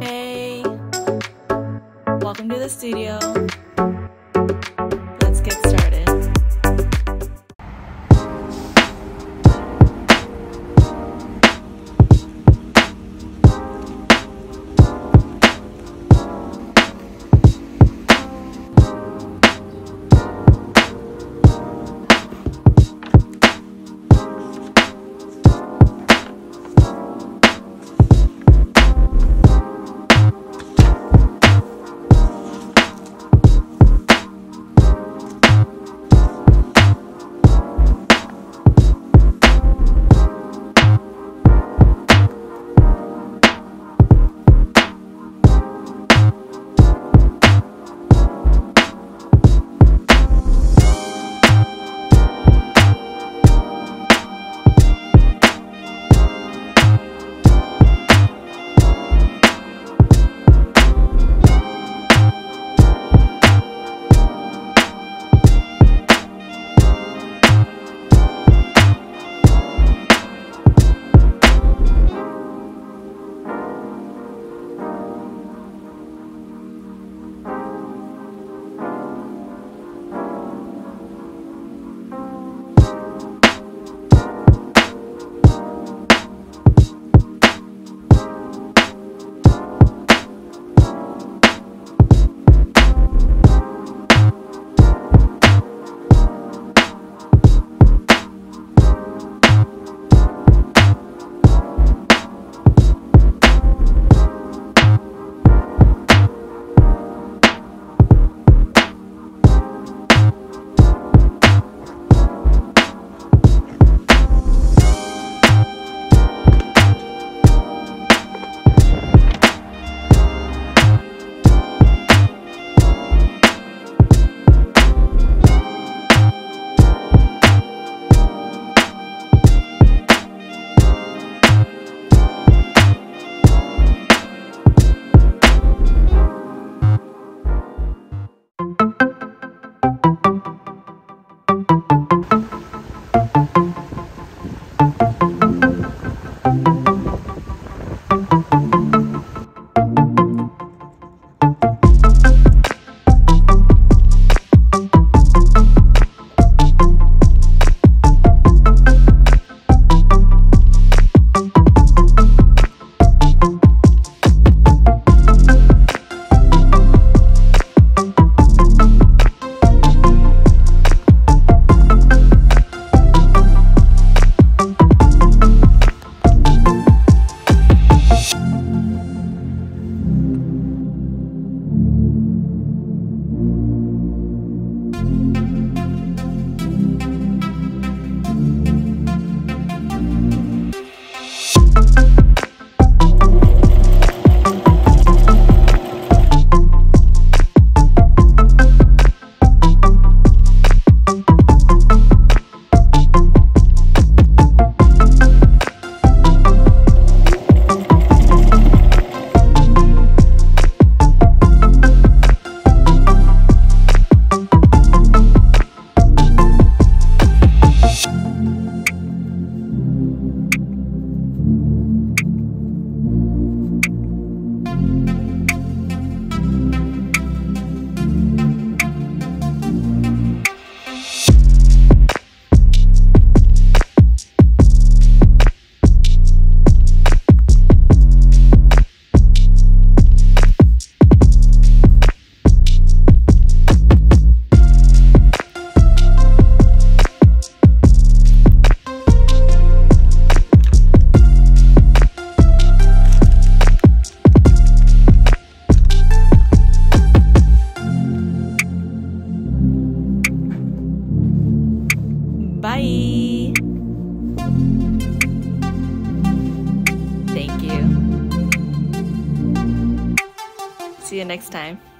Hey, welcome to the studio. Let's get started. Bye. Thank you. See you next time.